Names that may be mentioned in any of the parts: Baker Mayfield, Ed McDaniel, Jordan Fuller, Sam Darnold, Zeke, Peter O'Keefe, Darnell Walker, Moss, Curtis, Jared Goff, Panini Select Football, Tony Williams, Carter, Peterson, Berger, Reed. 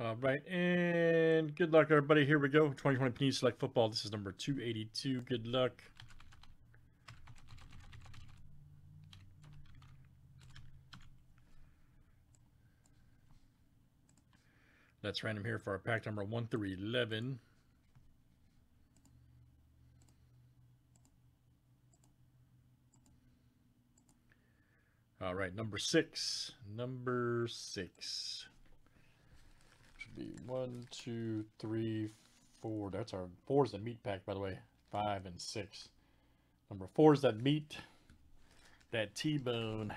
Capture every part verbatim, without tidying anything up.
All right, and good luck, everybody. Here we go. twenty twenty Panini Select Football. This is number two eighty-two. Good luck. Let's random here for our pack number one through eleven. All right, number six. Number six. Should be one, two, three, four. That's our fours that meet pack, by the way. Five and six. Number fours that meet. That T-bone.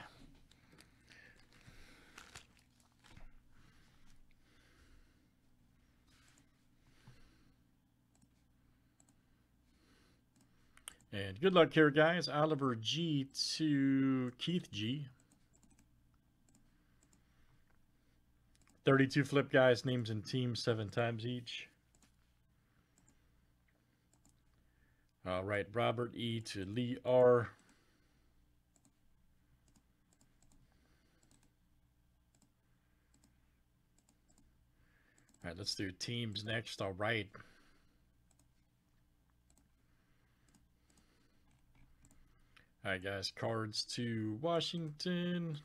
And good luck here, guys. Oliver G to Keith G. thirty-two flip, guys. Names and teams seven times each. All right. Robert E to Lee R. All right. Let's do teams next. All right. All right, guys, cards to Washington.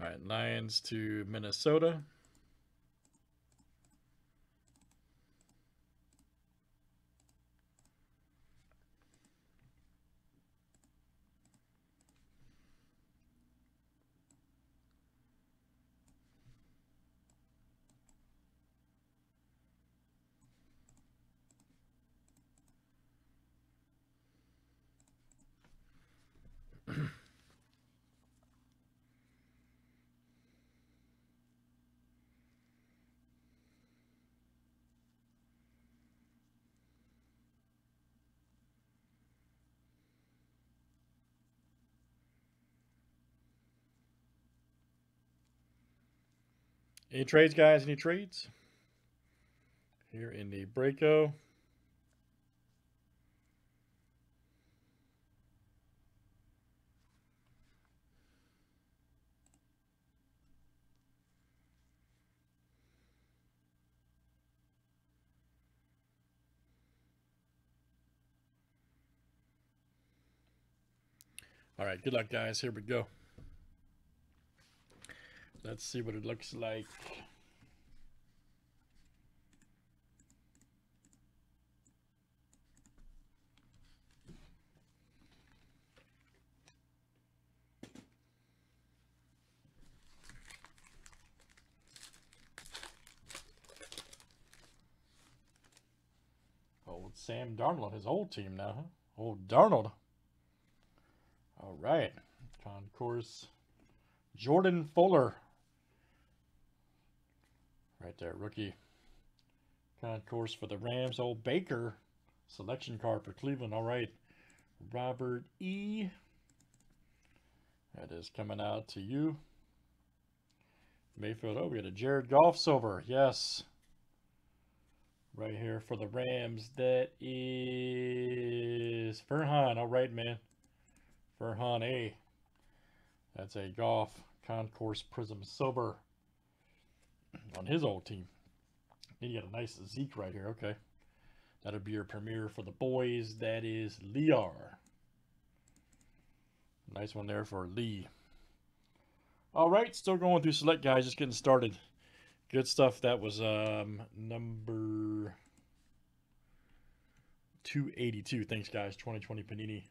All right, Lions to Minnesota. Any trades, guys? Any trades? Here in the Breako. All right, good luck, guys. Here we go. Let's see what it looks like. Old Sam Darnold, his old team now, huh? Old Darnold. All right. Concourse. Jordan Fuller. Right there, rookie concourse for the Rams. Old Baker selection card for Cleveland. All right, Robert E. That is coming out to you. Mayfield. Oh, we had a Jared Goff silver. Yes. Right here for the Rams. That is Furhan. All right, man. Furhan A. That's a Goff concourse prism silver. On his old team. And you got a nice Zeke right here. Okay. That'll be your premiere for the boys. That is Liar. Nice one there for Lee. All right. Still going through select, guys. Just getting started. Good stuff. That was um, number two eighty-two. Thanks, guys. twenty twenty Panini.